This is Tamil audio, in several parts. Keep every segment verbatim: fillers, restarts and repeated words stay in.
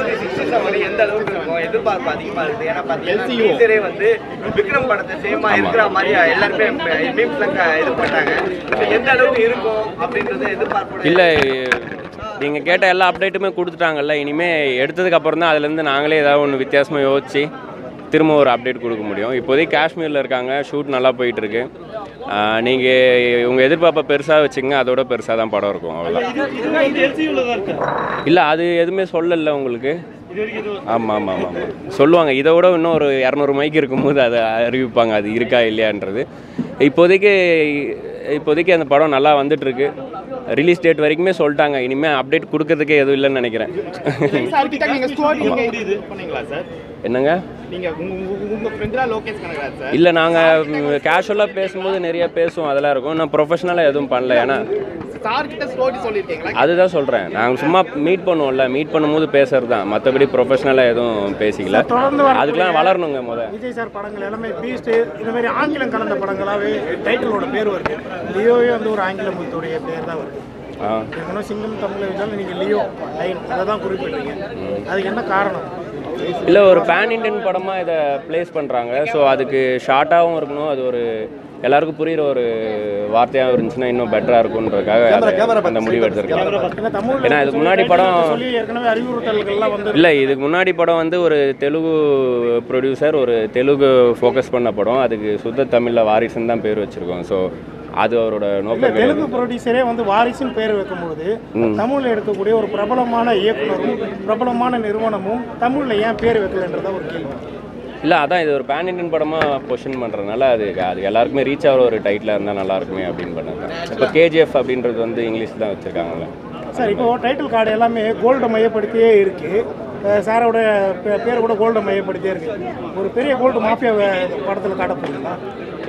தளபதி சிக்ஸ்டீஸ் வந்து எந்த அளவுக்கு இருக்கும் எதிர்பார்ப்பு அதிகமாக இருக்குது? ஏன்னா பார்த்தீங்கன்னா டீசரே வந்து விக்ரம் படத்தை சேமா இருக்கிற மாதிரி எல்லாருமே மீம்ஸ்ல இது பண்ணாங்க. எந்த அளவுக்கு இருக்கும் அப்படின்றத எதிர்பார்ப்பு இல்லை. நீங்கள் கேட்ட எல்லா அப்டேட்டுமே கொடுத்துட்டாங்கல்ல. இனிமேல் எடுத்ததுக்கு அப்புறம் தான் அதுலேருந்து நாங்களே ஏதாவது ஒன்று வித்தியாசமாக யோசிச்சு திரும்ப ஒரு அப்டேட் கொடுக்க முடியும். இப்போதைக்கு காஷ்மீரில் இருக்காங்க, ஷூட் நல்லா போயிட்டுருக்கு. நீங்கள் உங்கள் எதிர்பார்ப்பை பெருசாக வச்சுங்க, அதோட பெருசாக தான் படம் இருக்கும். அவ்வளோதான். இல்லை அது எதுவுமே சொல்லலை உங்களுக்கு. ஆமாம் ஆமாம் ஆமாம் சொல்லுவாங்க. இதை விட இன்னும் ஒரு இரநூறு மைக்கு இருக்கும்போது அதை அறிவிப்பாங்க, அது இருக்கா இல்லையான்றது. இப்போதைக்கு இப்போதைக்கு அந்த படம் நல்லா வந்துட்டுருக்கு. ரிலீஸ் டேட் வரைக்குமே சொல்லிட்டாங்க, இனிமேல் அப்டேட் கொடுக்கறதுக்கே எதுவும் இல்லைன்னு நினைக்கிறேன். என்னங்க இல்லை, நாங்கள் கேஷுவலாக பேசும்போது நிறைய பேசுவோம், அதெல்லாம் இருக்கும். நான் ப்ரொஃபஷனலாக எதுவும் பண்ணல. ஏன்னா அதுதான் சொல்கிறேன், நாங்கள் சும்மா மீட் பண்ணுவோம்ல, மீட் பண்ணும்போது பேசுறது தான், மற்றபடி ப்ரொஃபஷனலாக எதுவும் பேசிக்கல. அதுக்கெல்லாம் வளரணுங்க. முதல் விஜய் சார் படங்கள் எல்லாமே பீஸ்ட் இந்த மாதிரி ஆங்கிலம் கலந்த படங்களாகவே டைட்டிலோட பேர் வருது. லியோவே வந்து ஒரு ஆங்கிலத்துடைய பேர் தான் வருது. சிங்கம் தமிழ் வச்சாலும் நீங்கள் லியோ லைன் அதை தான் குறிப்பிட்றீங்க. அதுக்கு என்ன காரணம்? இல்லை, ஒரு பேன் இண்டியன் படமாக இதை பிளேஸ் பண்ணுறாங்க. ஸோ அதுக்கு ஷார்ட்டாகவும் இருக்கணும், அது ஒரு எல்லாருக்கும் புரிகிற ஒரு வார்த்தையாக இருந்துச்சுன்னா இன்னும் பெட்டராக இருக்குன்றதுக்காக அந்த முடிவு எடுத்திருக்காங்க. ஏன்னா இதுக்கு முன்னாடி படம் இல்லை இதுக்கு முன்னாடி படம் வந்து ஒரு தெலுங்கு ப்ரொடியூசர் ஒரு தெலுங்கு ஃபோக்கஸ் பண்ண படம். அதுக்கு சுத்த தமிழில் வாரிசுன்னு தான் பேர் வச்சுருக்கோம். ஸோ அது அவரோட நோக்கம். தெலுங்கு ப்ரொடியூசரே வந்து வாரிசுன்னு பேர் வைக்கும்போது தமிழில் எடுக்கக்கூடிய ஒரு பிரபலமான இயக்குனரும் பிரபலமான நிறுவனமும் தமிழில் ஏன் பேர் வைக்கலன்றத ஒரு கேள்வி. இல்லை அதான், இது ஒரு பேன் இண்டியன் படமாக பொசிஷன் பண்ணுறதுனால அது அது எல்லாருக்குமே ரீச் ஆகிற ஒரு டைட்டிலாக இருந்தால் நல்லாயிருக்குமே அப்படின்னு பண்ணுறாங்க. இப்போ கேஜிஎஃப் அப்படின்றது வந்து இங்கிலீஷ் தான் வச்சுருக்காங்களே சார். இப்போது டைட்டில் கார்டு எல்லாமே கோல்டை மையப்படுத்தியே இருக்குது. சாரோட பேரை கூட கோல்டை மையப்படுத்தியே இருக்குது. ஒரு பெரிய கோல்டு மாஃபியா படத்தில் காட்ட போகிறீங்களா?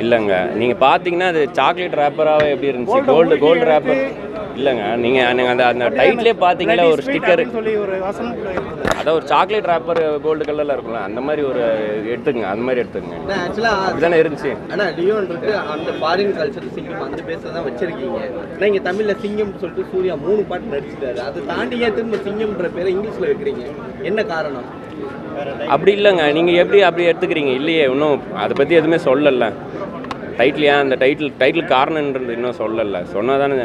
இல்லைங்க, நீங்கள் பார்த்தீங்கன்னா அது சாக்லேட் ரேப்பராகவே எப்படி இருந்துச்சு. கோல்டு கோல்டு ரேப்பர் இல்லைங்க, நீங்கள் நீங்கள் அந்த அந்த டைட்லேயே பார்த்தீங்கன்னா ஒரு ஸ்டிக்கர் சொல்லி ஒரு வசனம், அதான் ஒரு சாக்லேட் ரேப்பர் கோல்டு கலரில் இருக்கும்ல, அந்த மாதிரி ஒரு எடுத்துங்க, அந்த மாதிரி எடுத்துங்க. ஆக்சுவலாக அதுதானே இருந்துச்சு. ஆனால் டியோன்றது அந்த ஃபாரின் கல்ச்சர் சிங்கம் அந்த பேச தான் வச்சுருக்கீங்க. ஆனால் இங்கே தமிழில் சிங்கம்னு சொல்லிட்டு சூர்யா மூணு பாட்டு நடிச்சுட்டாரு. அதை தாண்டி ஏன் திரும்ப சிங்கம்ன்ற பேரை இங்கிலீஷில் வைக்கிறீங்க, என்ன காரணம்? அப்படி இல்லைங்க, நீங்கள் எப்படி அப்படி எடுத்துக்கிறீங்க? இல்லையே, இன்னும் அதை பற்றி எதுவுமே சொல்லலை. டைட்டில் ஏன் அந்த டைட்டில் டைட்டில் காரணம்ன்றது இன்னும் சொல்லலை. சொன்னால் தானே.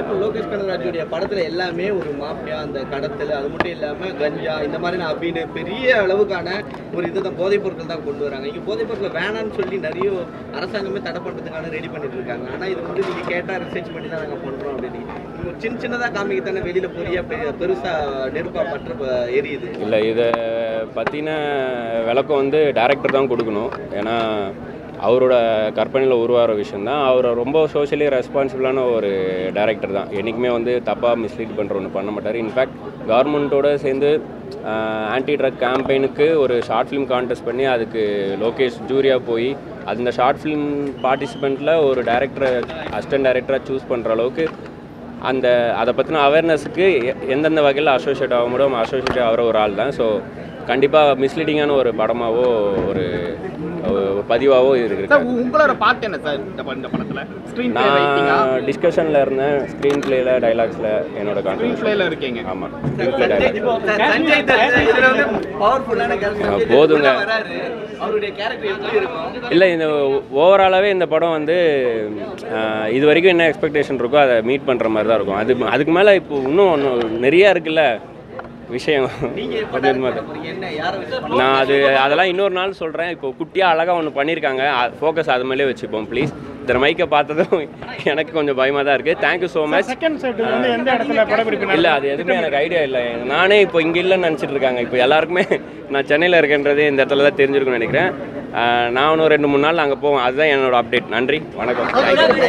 இப்போ லோகேஷ் கனகராஜுடைய படத்தில் எல்லாமே ஒரு மாஃபியா அந்த கடத்தல், அது மட்டும் இல்லாமல் கஞ்சா இந்த மாதிரி அப்படின்னு பெரிய அளவுக்கான ஒரு இது தான் போதைப் பொருட்கள் தான் கொண்டு வராங்க. இங்கே போதைப் பொருட்கள் வேணான்னு சொல்லி நிறைய அரசாங்கமே தடை பண்ணுறதுக்கான ரெடி பண்ணிட்டு இருக்காங்க. ஆனால் இது வந்து நீங்கள் கேட்டால் ரிசர்ச் பண்ணி தான் நாங்கள் பண்ணுறோம் அப்படின்னு ஒரு சின்ன சின்னதாக காமிக்கு தானே வெளியில் பெரிய பெருசாக நெருப்பாக பற்ற எரியுது. இல்லை இதை பற்றின விளக்கம் வந்து டைரக்டர் தான் கொடுக்கணும். ஏன்னா அவரோட கற்பனையில் உருவாகிற விஷயந்தான். அவர் ரொம்ப சோஷியலி ரெஸ்பான்சிபிளான ஒரு டைரக்டர் தான். என்றைக்குமே வந்து தப்பாக மிஸ்லீட் பண்ணுற ஒன்று பண்ண மாட்டார். இன்ஃபேக்ட் கவர்மெண்ட்டோடு சேர்ந்து ஆன்டி ட்ரக் கேம்பெயினுக்கு ஒரு ஷார்ட் ஃபிலிம் கான்டெஸ்ட் பண்ணி அதுக்கு லோகேஷ் ஜூரியாக போய் அந்த ஷார்ட் ஃபிலிம் பார்ட்டிசிபெண்ட்டில் ஒரு டைரக்டரை அசிஸ்டன்ட் டைரக்டராக சூஸ் பண்ணுற அளவுக்கு அந்த அதை பற்றின அவேர்னஸுக்கு எந்தெந்த வகையில் அசோசியேட் ஆக முடியும் அசோசியேட் ஆகிற ஒரு ஆள் தான். ஸோ கண்டிப்பாக மிஸ்லீடிங்கான ஒரு படமாகவோ ஒரு பதிவாகவோ இருக்குது. உங்களோட பார்த்து என்ன சார் இந்த படத்தில்? நான் டிஸ்கஷனில் இருந்தேன். ஸ்க்ரீன் பிளேயில் டைலாக்ஸில் என்னோட கான்ட்ரிபியூஷன் இருக்கீங்க. ஆமாம், போதுங்க. இல்லை இந்த ஓவராலாகவே இந்த படம் வந்து இது வரைக்கும் என்ன எக்ஸ்பெக்டேஷன் இருக்கோ அதை மீட் பண்ணுற மாதிரி தான் இருக்கும். அது அதுக்கு மேலே இப்போ இன்னும் ஒன்று நிறையா இருக்குல்ல விஷயம். நான் அது அதெல்லாம் இன்னொரு நாள் சொல்கிறேன். இப்போ குட்டியாக அழகாக ஒன்று பண்ணியிருக்காங்க, ஃபோக்கஸ் அது மேலே வச்சுப்போம் ப்ளீஸ். இத்தனை மைக்கை பார்த்ததும் எனக்கு கொஞ்சம் பயமாக தான் இருக்குது. Thank you so much. இல்லை அது எதுவுமே எனக்கு ஐடியா இல்லை. நானே இப்போ இங்கே இல்லைன்னு நினச்சிட்டு இருக்காங்க. இப்போ எல்லாருக்குமே நான் சென்னையில் இருக்கேன்றதே இந்த இடத்துல தான் தெரிஞ்சிருக்குன்னு நினைக்கிறேன். நான் இன்னும் ரெண்டு மூணு நாள் அங்கே போவோம். அதுதான் என்னோடய அப்டேட். நன்றி, வணக்கம்.